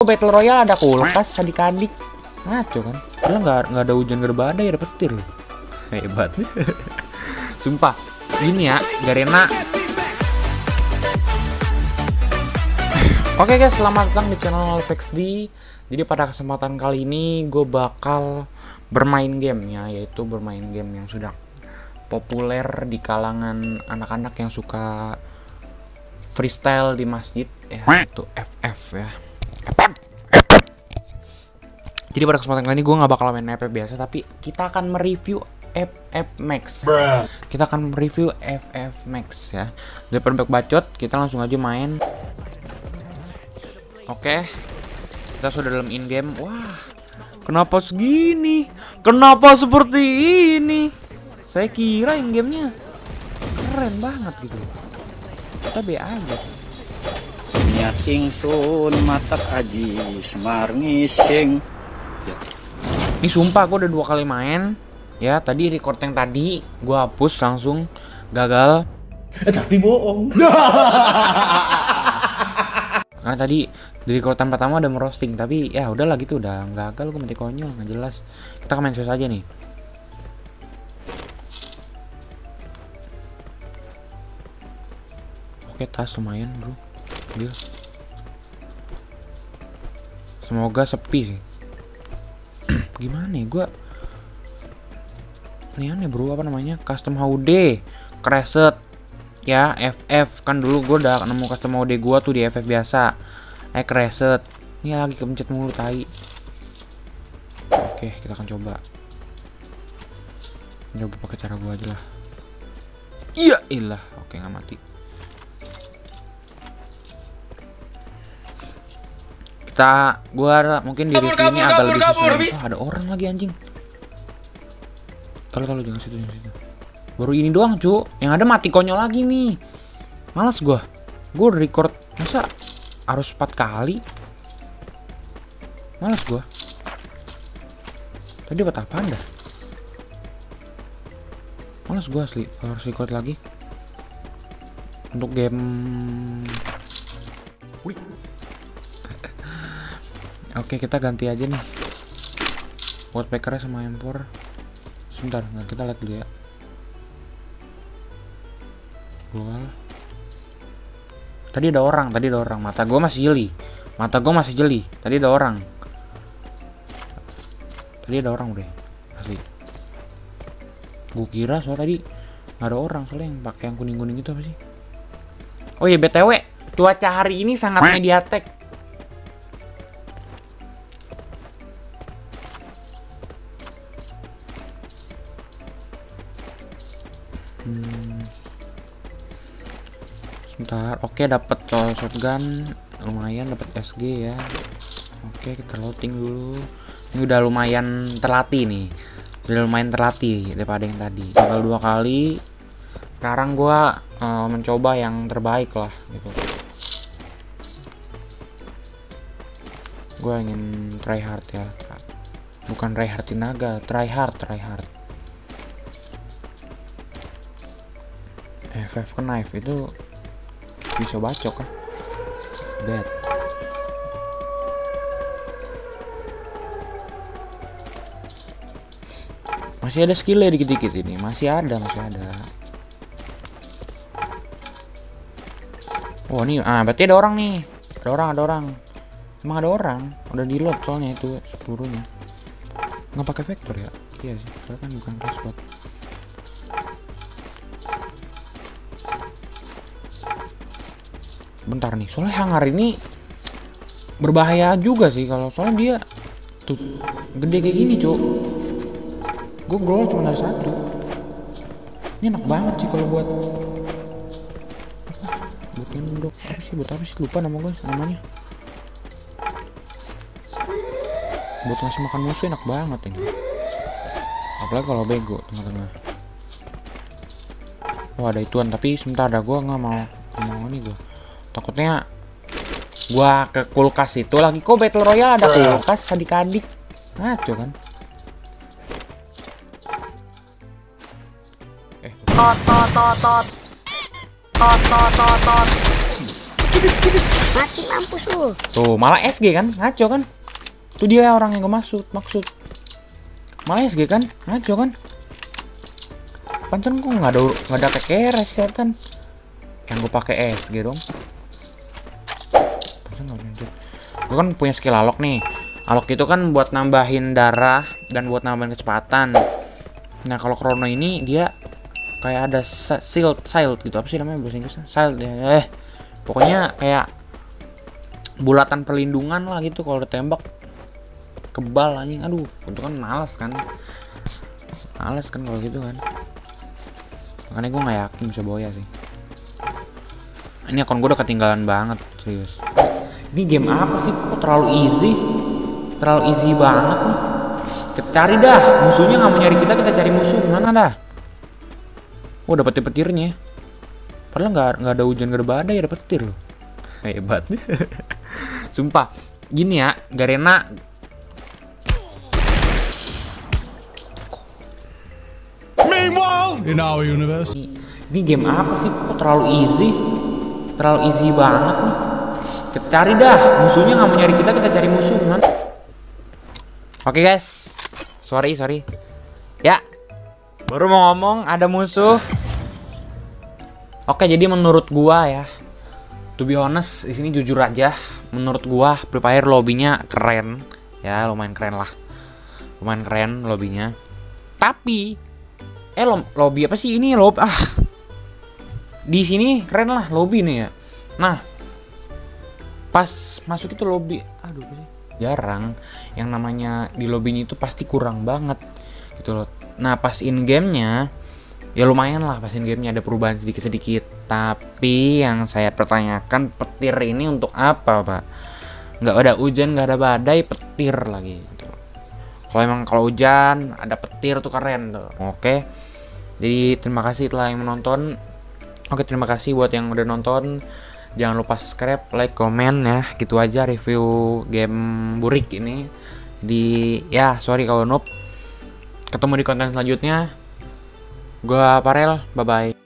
Battle Royale ada kulkas adik-adik. Ngaco kan? Padahal nggak ada hujan, nggak ada badai, ada petir loh. Hebat. Sumpah. Gini ya, Garena. Oke guys, selamat datang di channel FX. Jadi pada kesempatan kali ini gue bakal bermain gamenya, yaitu bermain game yang sudah populer di kalangan anak-anak yang suka freestyle di masjid, yaitu FF ya. Jadi pada kesempatan kali ini gue nggak bakal main FF biasa, tapi kita akan mereview FF Max. Kita akan mereview FF Max ya. Daripada bacot, kita langsung aja main. Oke, kita sudah dalam in game. Wah, kenapa segini? Kenapa seperti ini? Saya kira in gamenya keren banget gitu. Kita be aja. Niat ingsun matak aji semar ngising. Ini sumpah gue udah 2 kali main. Ya tadi record yang tadi gue hapus langsung gagal. Tapi bohong. Karena tadi di record pertama udah merosting, tapi ya udahlah gitu, udah gagal, gue mati konyol, nggak jelas. Kita main sus aja nih. Oke, tas lumayan bro. Ambil. Semoga sepi sih. Gimana ya gue? Ini bro, apa namanya, custom HUD Crescent ya FF. Kan dulu gue udah nemu custom HUD gue tuh di FF biasa. Crescent ini lagi kepencet mulu tai. Oke, kita akan coba pakai cara gue aja lah. Iya ilah. Oke, nggak mati. Kita gua mungkin di review ini agak lebih sesuai. Wah, ada orang lagi anjing. Kalau jangan situ. Baru ini doang, cu. Yang ada mati konyol lagi nih. Males gua. Gua record masa harus 4 kali. Males gua. Tadi buat apaan dah? Males gua asli, harus record lagi. Untuk game. Wih. Oke, kita ganti aja nih. Wallpacker sama M4. Sebentar, kita lihat dulu ya. Gua. Tadi ada orang. Mata gua masih jeli. Tadi ada orang udah. Asli. Gua kira soal tadi nggak ada orang, soalnya yang pakai yang kuning-kuning itu apa sih? Oh iya, BTW, cuaca hari ini sangat Mediatek. Sebentar, oke, dapat shotgun, lumayan dapat SG ya. Oke, kita loading dulu. Ini udah lumayan terlatih nih. Daripada yang tadi. Tinggal 2 kali. Sekarang gua mencoba yang terbaik lah gitu. Gua ingin try hard ya. Bukan try hard naga, try hard. FF knife itu bisa bacok kan? Bad. Masih ada skillnya dikit-dikit ini, masih ada. Oh ini, berarti ada orang. Emang ada orang, udah di load soalnya itu seluruhnya. Nggak pakai vektor ya? Iya sih, karena kan bukan crossbow. Bentar nih, soalnya hangar ini berbahaya juga sih kalau soalnya dia tuh gede kayak gini, cok. Gue growl cuma ada 1. Ini enak banget sih kalau buat nendok. Buat apa sih? Lupa namanya. Buat ngasih makan musuh enak banget ini. Apalagi kalau bego tengah-tengah. Oh ada ituan, tapi sebentar dah, gue nggak mau ini gue. Takutnya gua ke kulkas itu lagi. Kok Battle Royale ada kulkas adik-adik? Ngaco kan? kudus. Mati mampus lu. Tuh, malah SG kan? Ngaco kan? Tuh dia orang yang gue maksud. Malah SG kan? Ngaco kan? Pancen kok nggak ada kekeres setan. Yang gue pakai SG dong. Pancen nggak lanjut. Gue kan punya skill Alok nih. Alok itu kan buat nambahin darah dan buat nambahin kecepatan. Nah kalau Krono ini dia kayak ada shield gitu, apa sih namanya bahasa Inggrisnya? Shield ya. Pokoknya kayak bulatan perlindungan lah gitu, kalau ditembak kebal anjing. Aduh, untung kan malas kan. Males kan kalau gitu kan. Makanya gue nggak yakin bisa boya sih. Ini akun gue udah ketinggalan banget, serius. Ini game apa sih kok terlalu easy banget nih. Kita cari dah musuhnya, nggak mau nyari kita cari musuh. Mana dah? Oh, dapat petirnya. Padahal nggak ada hujan, nggak ada badai ya, dapat petir loh. Hebat. Sumpah. Gini ya, Garena. Meanwhile in our universe. Ini game apa sih kok terlalu easy banget nih. Kita cari dah musuhnya, nggak mau nyari kita cari musuh. Mana? Oke guys, sorry ya, baru mau ngomong ada musuh. Oke, jadi menurut gua ya, to be honest, di sini jujur aja, menurut gua Free Fire lobbynya keren ya, lumayan keren lobbynya. Tapi lobby apa sih ini, lobby di sini keren lah lobby nih ya. Nah, pas masuk itu lobby, aduh jarang yang namanya di lobbynya itu pasti kurang banget gitu loh. Nah pas in gamenya ya lumayan lah, pas in gamenya ada perubahan sedikit-sedikit. Tapi yang saya pertanyakan, petir ini untuk apa pak? Nggak ada hujan, nggak ada badai, petir lagi gitu. Kalau emang kalau hujan ada petir tuh keren tuh. Oke, jadi terima kasih telah yang menonton. Oke, terima kasih buat yang udah nonton. Jangan lupa subscribe, like, komen ya. Gitu aja review game burik ini. Ya sorry kalau noob. Ketemu di konten selanjutnya. Gua Parel, bye-bye.